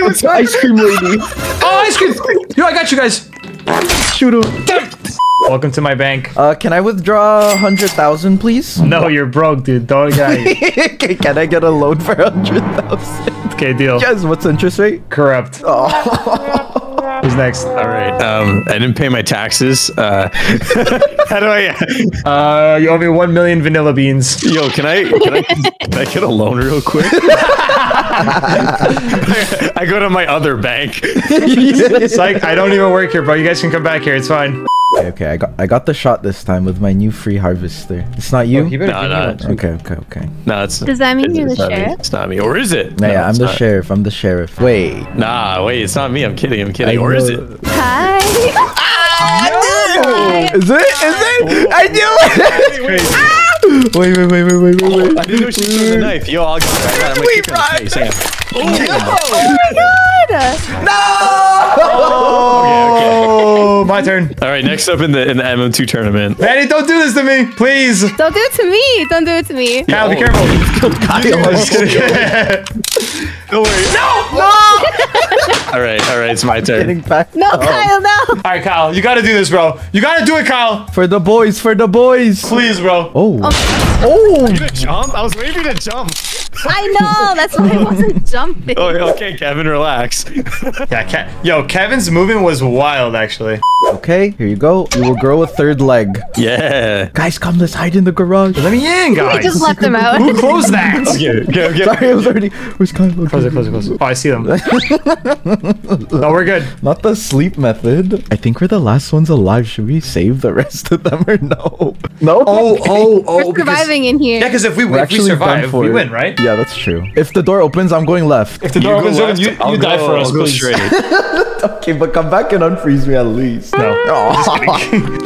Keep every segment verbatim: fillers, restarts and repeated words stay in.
It's the ice cream lady. Oh, ice cream! Yo, I got you guys. Shoot him. Welcome to my bank. Uh, can I withdraw one hundred thousand, please? No, you're broke, dude. Don't get Okay, can I get a loan for one hundred thousand? Okay, deal. Guys, what's the interest rate? Corrupt. Oh. Who's next? All right. Um, I didn't pay my taxes. Uh, how do I? Uh, you owe me one million vanilla beans. Yo, can I? Can I, can I get a loan real quick? I, I go to my other bank. It's like I don't even work here, bro. You guys can come back here. It's fine. Okay, okay, I got I got the shot this time with my new free harvester. It's not you. Oh, you no, no. You okay, okay, okay. No, it's. Does that mean you're the sheriff? Me. It's not me, or is it? Nah, no, yeah, I'm the not. sheriff. I'm the sheriff. Wait. Nah, wait, it's not me. I'm kidding. I'm kidding. I or know. is it? Hi. Ah, no! Hi. Is it? Is it? I knew it. Ah! Wait, wait, wait, wait, wait, wait, wait. I didn't know she threw the knife. Yo, I'll get it. Wait, oh, oh my god! No! Oh, okay, okay. Oh, my turn. All right, next up in the in the M M two tournament. Manny, don't do this to me, please. Don't do it to me. Don't do it to me. Kyle, oh. be careful. Kyle, I'm just kidding. Don't worry. No! No! All right, all right, it's my turn. Getting back. No, oh. Kyle, no. All right, Kyle, you gotta do this, bro. You gotta do it, Kyle. For the boys, for the boys. Please, bro. Oh. Oh. oh. Are you gonna jump? I was waiting to jump. I know. That's why I wasn't jumping. Oh, okay, Kevin, relax. yeah, Ke yo, Kevin's movement was wild, actually. Okay, here you go. You will grow a third leg. Yeah. Guys, come, let's hide in the garage. Let me in, guys. We just left them out. Who closed that? okay, okay, okay. Sorry, I was already. Where's Kyle? Okay. Close it, close it, close it. Oh, I see them. no, we're good. Not the sleep method. I think we're the last ones alive. Should we save the rest of them or no? No. Oh, oh, oh. We're because, surviving in here. Yeah, because if we we're if we survive, we win, right? Yeah, that's true. If the door opens, I'm going left. If the door you opens, left, you, you I'll die go, for us. I'll go straight. Okay, but come back and unfreeze me at least. No. Oh.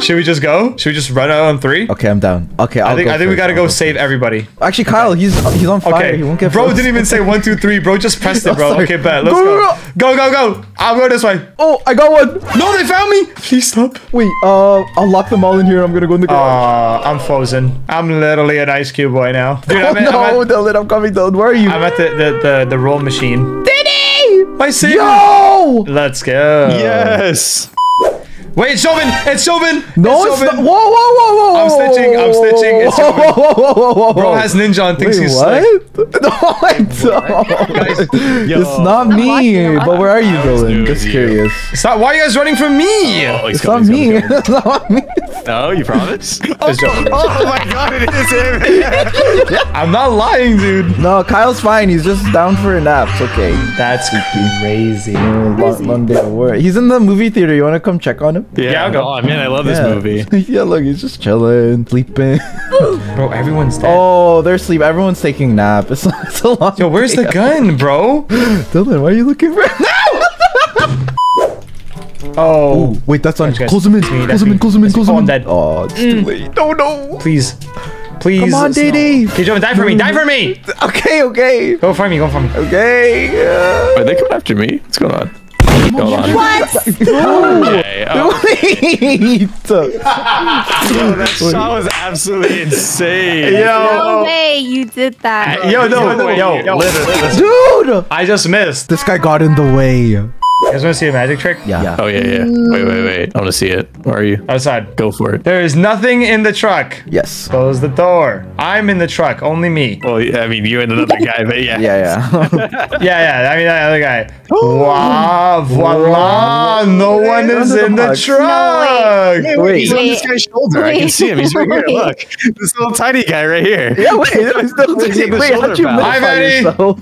Should we just go? Should we just run out on three? Okay, I'm down. Okay, I'll I think go I think we gotta go, go save everybody. Actually, Kyle, okay. he's he's on fire. Okay. He won't get bro first. Didn't even say one, two, three. Bro just pressed it, bro. Okay, bet. Let's go. Go, go, go. I'll go this way. Oh, I got one. No, they found me. Please stop. Wait. Uh, I'll lock them all in here. I'm gonna go in the garage. Uh, I'm frozen. I'm literally an ice cube boy now. Dude, oh, I'm at, no, I'm at, don't let him coming down. Where are you? I'm at the the the, the roll machine. My savior! Yo! Let's go. Yes. Wait, it's Chauvin! It's Chauvin! No, it's, it's not. Whoa, whoa, whoa, whoa! I'm snitching, I'm snitching, it's Chauvin. Whoa, whoa, whoa, whoa, whoa. Bro has ninja and thinks Wait, he's what? slick. No, I don't. Guys, it's not me, but where are you going? Just curious. It's not, why are you guys running from me? Oh, it's coming, not me. It's not me. No, you promise? Oh, oh my god, it is him. I'm not lying, dude. No, Kyle's fine. He's just down for a nap. It's okay. That's crazy. He's in the movie theater. You want to come check on him? Yeah, yeah, I'll go. Oh, man, I love yeah. this movie. yeah, look, he's just chilling, sleeping. bro, everyone's dead. Oh, they're asleep. Everyone's taking a nap. It's, it's a long Yo, where's the gun, bro? Dylan, why are you looking for No! Oh. Ooh, wait, that's on. Close him in. Close him in. Close him in. Close him in. Dead. Oh, it's mm. too late. No, no. Please. Please. Come on, Didi. Okay, Jovan, die for me. Die for me. Okay, okay. Go for me. Go for me. Okay. Uh... Are they coming after me? What's going on? Go on. What? No. Okay, um. Wait. Yo, that shot was absolutely insane. Yo. No way you did that. Yo, no, no, yo, yo, dude. I just missed. This guy got in the way. You guys want to see a magic trick? Yeah. yeah. Oh, yeah, yeah. Wait, wait, wait. I want to see it. Where are you? Outside. Go for it. There is nothing in the truck. Yes. Close the door. I'm in the truck. Only me. Well, yeah, I mean, you and another guy, but yeah. Yeah, yeah. yeah, yeah. I mean, that other guy. Wow. Voila. No one is in the truck. Wait, wait. He's on this guy's shoulder. I can see him. He's right here. Look. This little tiny guy right here. Yeah, wait. He's in the shoulder pad. Hi, Maddie. No!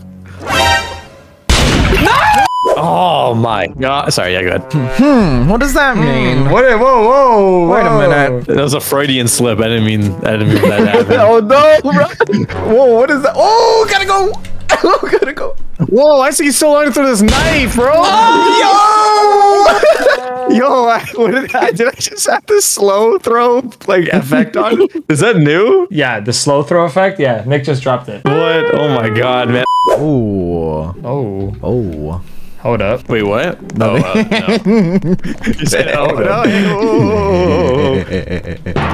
Oh my god. Sorry, yeah, go ahead. Hmm, what does that mean? What? Whoa, whoa, whoa. Wait a minute. That was a Freudian slip. I didn't mean, I didn't mean that happened. oh no. Whoa, what is that? Oh, gotta go. Oh, gotta go. Whoa, I see you still learning through this knife, bro. Oh, yo. yo, I, what did, I, did I just have the slow throw like effect on? Is that new? Yeah, the slow throw effect. Yeah, Nick just dropped it. What? Oh my god, man. Oh. Oh. Oh. Hold up. Wait, what? No, oh, uh, no. Just said, oh, no.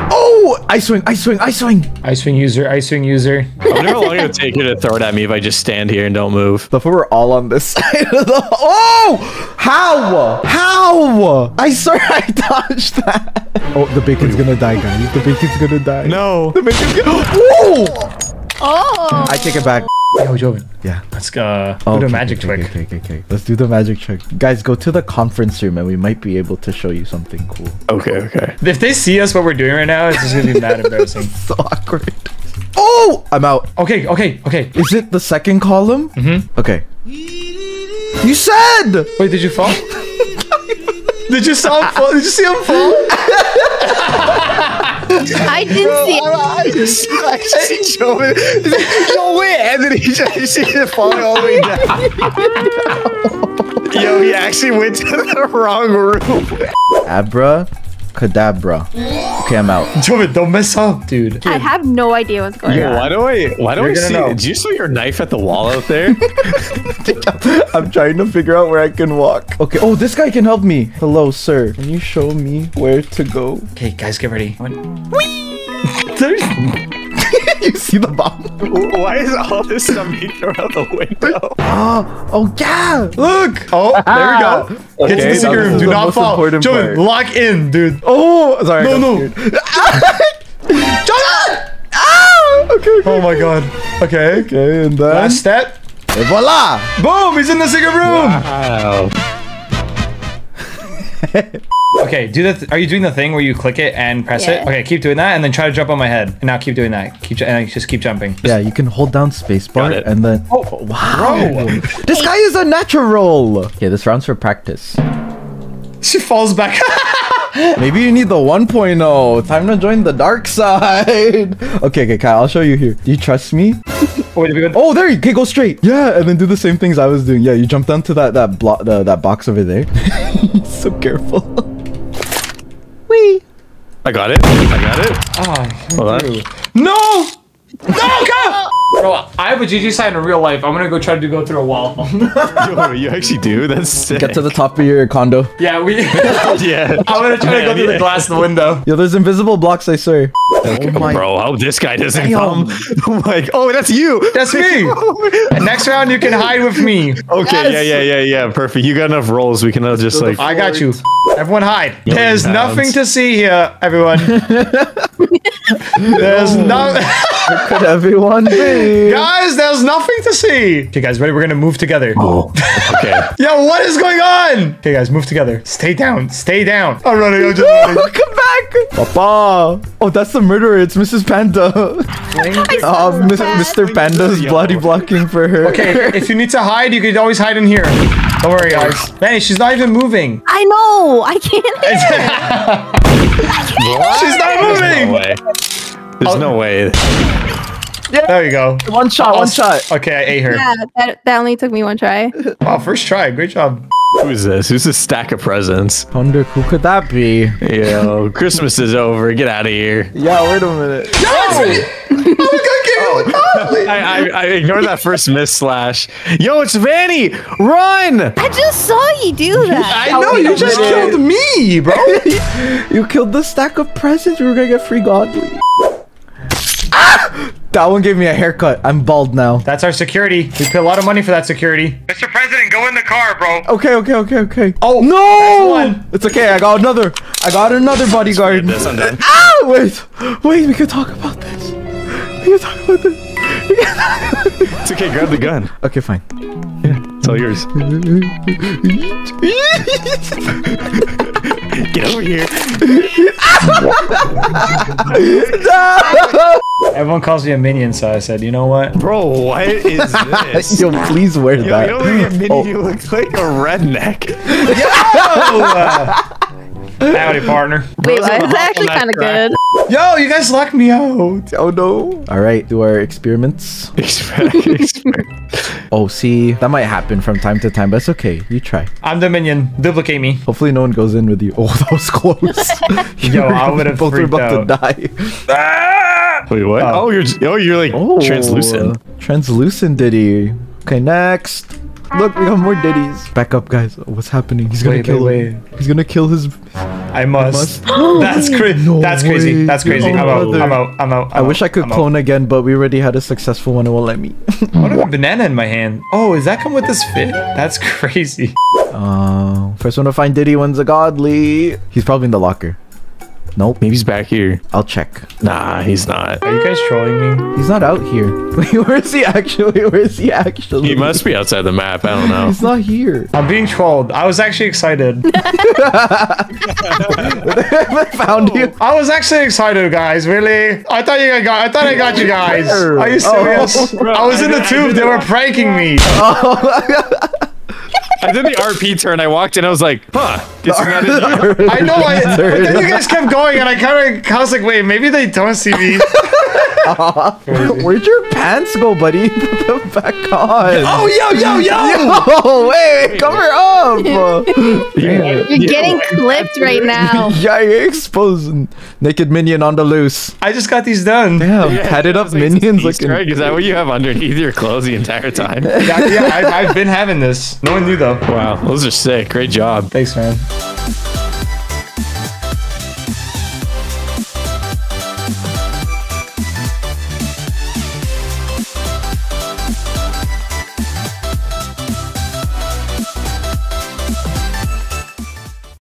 Oh, Oh, I swing, I swing, I swing. I swing user, I swing user. I wonder how long it would take you to throw it at me if I just stand here and don't move. But if we were all on this side of the... Oh! How? How? I swear I dodged that. Oh, the bacon's gonna die, guys. The bacon's gonna die. No. The bacon's gonna... Ooh! Oh! I take it back. Yo, Joven. Yeah. Let's go. Oh, do the okay, magic okay, trick. Okay, okay, okay. Let's do the magic trick. Guys, go to the conference room and we might be able to show you something cool. Okay, okay. If they see us what we're doing right now, it's just gonna be mad embarrassing. So awkward. Oh! I'm out. Okay, okay, okay. Is it the second column? Mm-hmm. Okay. You said! Wait, did you fall? Did you saw him fall? Did you see him fall? I didn't Bro, see him. I just, I just showed it. No way, and then he just see it falling all the way down. Yo, he actually went to the wrong room. Abra, cadabra. Okay, I'm out. Joven, don't mess up, dude. I have no idea what's going Yo, on. Why do I? Why do You're I see? Know. Did you throw your knife at the wall out there? I'm trying to figure out where I can walk. Okay. Oh, this guy can help me. Hello, sir. Can you show me where to go? Okay, guys, get ready. Whee! There's... You see the bomb? Why is all this stuff being thrown out the window? Oh, oh yeah! Look! Oh, there we go. Okay, get to the secret room. Do not fall. Joven, lock in, dude. Oh, sorry. No, no. Joven! Ah! Okay, okay. Oh my god. Okay. Okay, and then... Last step. Et voila! Boom! He's in the secret room! Wow. Okay, do that. Are you doing the thing where you click it and press yeah. it? Okay, keep doing that and then try to jump on my head. And now keep doing that. Keep and just keep jumping. Yeah, you can hold down spacebar and then. Oh, wow! Bro. This guy is a natural. Okay, this round's for practice. She falls back. Maybe you need the one point oh. Time to join the dark side. Okay, okay, Kyle, I'll show you here. Do you trust me? Oh, wait, we oh, there you okay, go straight. Yeah, and then do the same things I was doing. Yeah, you jump down to that that block uh, that box over there. So careful. Wee. I got it. I got it. Oh, hold on. No! No, go! Bro, I have a G G sign in real life. I'm gonna go try to go through a wall. Yo, you actually do? That's sick. Get to the top of your condo. Yeah, we. Yeah. I'm gonna try Man, to go through yeah. the glass in the window. Yo, there's invisible blocks, I swear. Okay, oh bro, how this guy doesn't Damn. come. Like, oh, that's you. That's me. Next round, you can hide with me. Okay, yes. yeah, yeah, yeah, yeah. Perfect. You got enough rolls. We can uh, just like. I got you. Everyone hide. No There's pounds. nothing to see here, everyone. There's nothing. Where could everyone be? Guys, there's nothing to see. Okay, guys, ready? We're gonna move together. Oh, okay. Yo, what is going on? Okay, guys, move together. Stay down. Stay down. I'm running. I'm just running. Come back. Papa. Oh, that's the murderer. It's Missus Panda. uh, Mister Panda's bloody blocking for her. Okay, if you need to hide, you could always hide in here. Don't worry, guys. Manny, she's not even moving. I know. I can't hear. I can't what? She's not moving. There's no way. There's oh. no way. Yeah. There you go. One shot, one shot. Okay, I ate her. Yeah, that, that only took me one try. Wow, first try. Great job. Who is this? Who's this stack of presents? Wonder who could that be? Yo, Christmas is over. Get out of here. Yeah, wait a minute. Yo! Oh my god, oh. I, I, I ignored that first miss slash. Yo, it's Vanny! Run! I just saw you do that. I know, oh, you just man. killed me, bro. You killed the stack of presents. We were gonna get free godly. Ah! That one gave me a haircut. I'm bald now. That's our security. We pay a lot of money for that security. Mister President, go in the car, bro. Okay, okay, okay, okay. Oh, no! It's okay. I got another. I got another bodyguard. This, I'm done. Ah! Wait. Wait, we can talk about this. We can talk about this. We can talk about this. It's okay. Grab the gun. Okay, fine. Yeah, it's all yours. Get over here. No! Everyone calls me a minion, so I said, you know what? Bro, what is this? Yo, please wear Yo, that. You don't look a minion, oh. you look like a redneck. Yo! Howdy, partner. Wait, what? It's actually kind of good. Yo, you guys locked me out. Oh, no. All right, do our experiments. Oh, see, that might happen from time to time, but it's okay. You try. I'm the minion. Duplicate me. Hopefully, no one goes in with you. Oh, that was close. Yo, I would have freaked out. Both are about to die. Wait, what? Oh, oh you're oh, you're like oh, translucent. Translucent Diddy. Okay, next. Look, we got more Diddies. Back up, guys. What's happening? He's gonna wait, kill wait, him. Wait. He's gonna kill his. I must. I must. That's, cra no that's crazy. That's crazy. No I'm, out. I'm out. I'm out. I'm out. I wish I could I'm clone out. again, but we already had a successful one. It won't let me. I want to have a banana in my hand. Oh, does that come with this fit? That's crazy. Uh, first one to find Diddy wins a godly. He's probably in the locker. Nope. Maybe he's back here. I'll check. Nah, he's not. Are you guys trolling me? He's not out here. Wait, where is he actually? Where is he actually? He must be outside the map. I don't know. He's not here. I'm being trolled. I was actually excited. I found you. I was actually excited, guys. Really? I thought you got. I thought I got you guys. Are you serious? Oh, bro, I was I in the tube. They were pranking me. Oh. I did the R P turn. I walked in. I was like, huh. It's not in here. I know. I, but then you guys kept going, and I kind of I was like, wait, maybe they don't see me. Uh, where'd your pants go, buddy? Put them back on. Oh, yo, yo, yo. Yo, wait, cover up. You're, you're getting clipped right now. Yeah, you're exposing. Naked minion on the loose. I just got these done. Damn, yeah, padded up like minions. Looking. Egg. Is that what you have underneath your clothes the entire time? Yeah, yeah I, I've been having this. No one knew, though. Wow, those are sick. Great job. Thanks, man.